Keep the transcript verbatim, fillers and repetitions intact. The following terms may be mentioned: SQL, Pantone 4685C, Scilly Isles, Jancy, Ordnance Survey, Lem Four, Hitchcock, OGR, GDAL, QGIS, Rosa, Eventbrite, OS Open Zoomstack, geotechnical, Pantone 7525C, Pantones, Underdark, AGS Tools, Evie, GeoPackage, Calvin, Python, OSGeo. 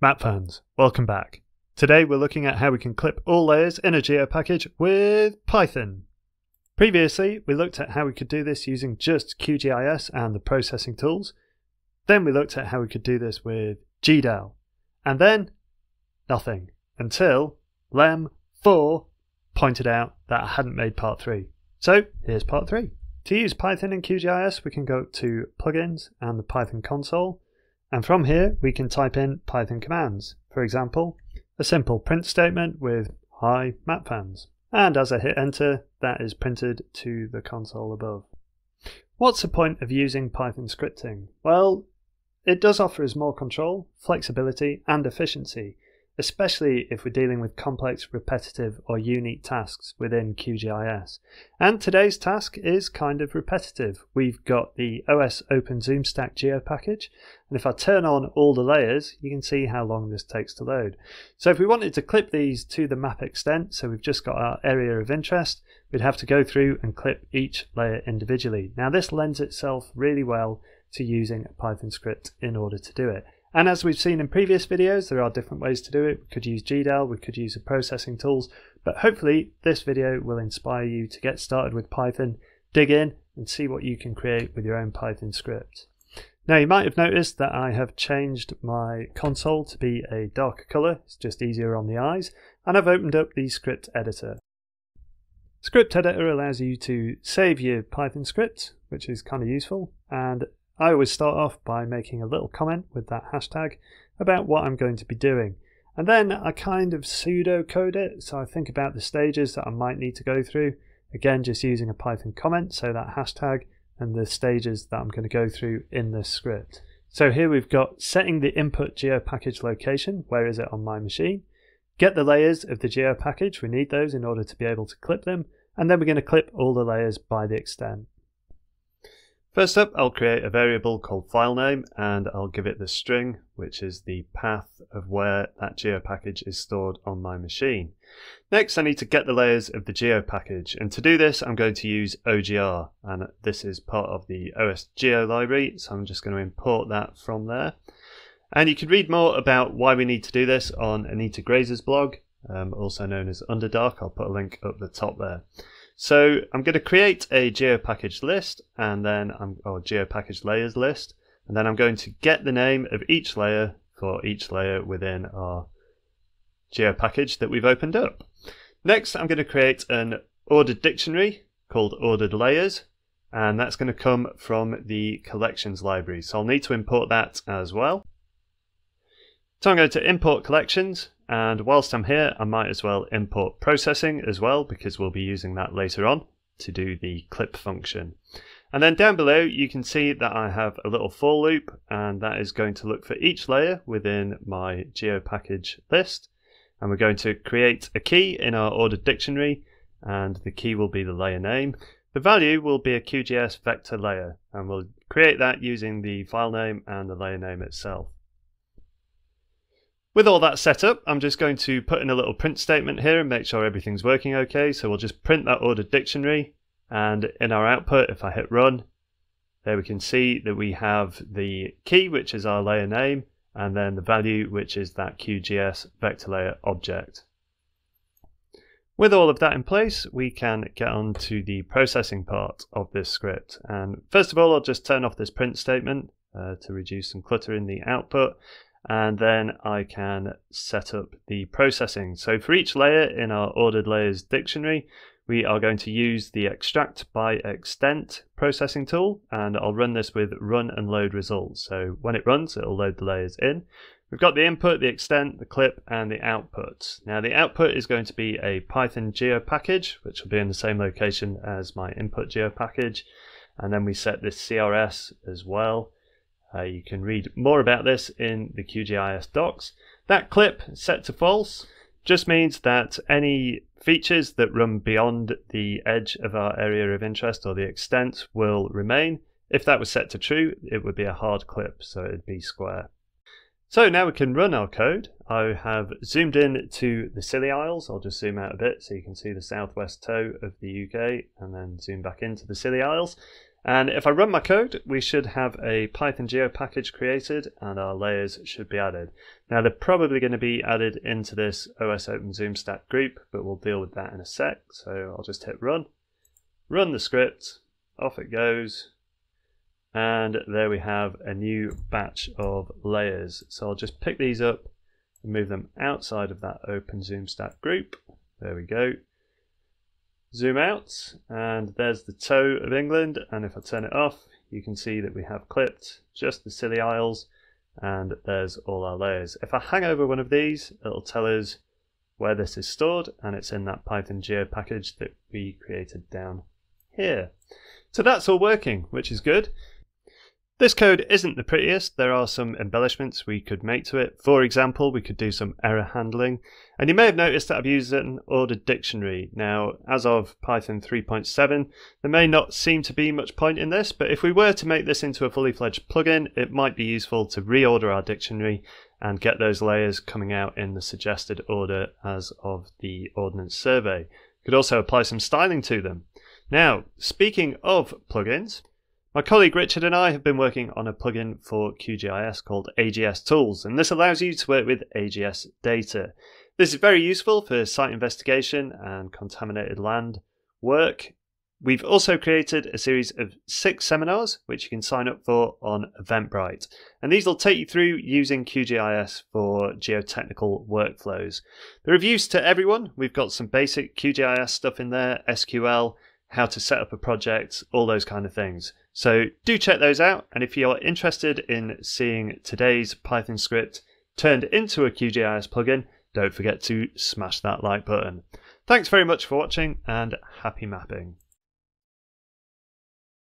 Map fans, welcome back. Today we're looking at how we can clip all layers in a GeoPackage with Python. Previously, we looked at how we could do this using just Q G I S and the processing tools. Then we looked at how we could do this with G D A L. And then, nothing. Until Lem Four pointed out that I hadn't made part three. So, here's part three. To use Python in Q G I S, we can go to Plugins and the Python console. And from here, we can type in Python commands. For example, a simple print statement with hi map fans. And as I hit enter, that is printed to the console above. What's the point of using Python scripting? Well, it does offer us more control, flexibility, and efficiency, especially if we're dealing with complex, repetitive, or unique tasks within Q G I S. And today's task is kind of repetitive. We've got the O S Open Zoomstack GeoPackage, and if I turn on all the layers, you can see how long this takes to load. So if we wanted to clip these to the map extent, so we've just got our area of interest, we'd have to go through and clip each layer individually. Now this lends itself really well to using a Python script in order to do it. And as we've seen in previous videos, there are different ways to do it. We could use G D A L, we could use the processing tools, but hopefully this video will inspire you to get started with Python, dig in and see what you can create with your own Python script. Now you might have noticed that I have changed my console to be a darker color, it's just easier on the eyes, and I've opened up the script editor. Script editor allows you to save your Python script, which is kind of useful, and I always start off by making a little comment with that hashtag about what I'm going to be doing. And then I kind of pseudocode it, so I think about the stages that I might need to go through. Again, just using a Python comment, so that hashtag and the stages that I'm going to go through in this script. So here we've got setting the input GeoPackage location, where is it on my machine? Get the layers of the GeoPackage, we need those in order to be able to clip them, and then we're going to clip all the layers by the extent. First up, I'll create a variable called file name, and I'll give it the string, which is the path of where that GeoPackage is stored on my machine. Next, I need to get the layers of the GeoPackage, and to do this, I'm going to use O G R, and this is part of the O S Geo library, so I'm just going to import that from there. And you can read more about why we need to do this on Anita Grazer's blog, um, also known as Underdark. I'll put a link up the top there. So I'm going to create a GeoPackage list and then I'm or GeoPackage layers list, and then I'm going to get the name of each layer for each layer within our GeoPackage that we've opened up. Next, I'm going to create an ordered dictionary called ordered layers, and that's going to come from the collections library. So I'll need to import that as well. So I'm going to import collections, and whilst I'm here I might as well import processing as well, because we'll be using that later on to do the clip function. And then down below you can see that I have a little for loop, and that is going to look for each layer within my GeoPackage list, and we're going to create a key in our ordered dictionary, and the key will be the layer name. The value will be a Q G I S vector layer, and we'll create that using the file name and the layer name itself. With all that set up, I'm just going to put in a little print statement here and make sure everything's working okay. So we'll just print that ordered dictionary, and in our output, if I hit run, there we can see that we have the key, which is our layer name, and then the value, which is that Q G I S vector layer object. With all of that in place, we can get on to the processing part of this script. And first of all, I'll just turn off this print statement uh, to reduce some clutter in the output. And then I can set up the processing. So for each layer in our ordered layers dictionary, we are going to use the extract by extent processing tool, and I'll run this with run and load results. So when it runs, it'll load the layers in. We've got the input, the extent, the clip, and the output. Now the output is going to be a Python GeoPackage, which will be in the same location as my input GeoPackage. And then we set this C R S as well. Uh, you can read more about this in the Q G I S docs. That clip set to false just means that any features that run beyond the edge of our area of interest or the extent will remain. If that was set to true, it would be a hard clip, so it'd be square. So now we can run our code. I have zoomed in to the Scilly Isles. I'll just zoom out a bit so you can see the southwest toe of the U K, and then zoom back into the Scilly Isles. And if I run my code, we should have a Python GeoPackage created and our layers should be added. Now they're probably going to be added into this O S Open Zoomstack group, but we'll deal with that in a sec. So I'll just hit run, run the script, off it goes. And there we have a new batch of layers. So I'll just pick these up and move them outside of that Open Zoomstack group. There we go. Zoom out, and there's the toe of England, and if I turn it off you can see that we have clipped just the Scilly Isles and there's all our layers. If I hang over one of these it'll tell us where this is stored, and it's in that Python GeoPackage that we created down here. So that's all working, which is good. This code isn't the prettiest, there are some embellishments we could make to it. For example, we could do some error handling. And you may have noticed that I've used an ordered dictionary. Now, as of Python three point seven, there may not seem to be much point in this, but if we were to make this into a fully fledged plugin, it might be useful to reorder our dictionary and get those layers coming out in the suggested order as of the Ordnance Survey. You could also apply some styling to them. Now, speaking of plugins, my colleague Richard and I have been working on a plugin for Q G I S called A G S Tools, and this allows you to work with A G S data. This is very useful for site investigation and contaminated land work. We've also created a series of six seminars which you can sign up for on Eventbrite, and these will take you through using Q G I S for geotechnical workflows. They're of use to everyone. We've got some basic Q G I S stuff in there, S Q L, how to set up a project, all those kind of things. So do check those out, and if you're interested in seeing today's Python script turned into a Q G I S plugin, don't forget to smash that like button. Thanks very much for watching, and happy mapping.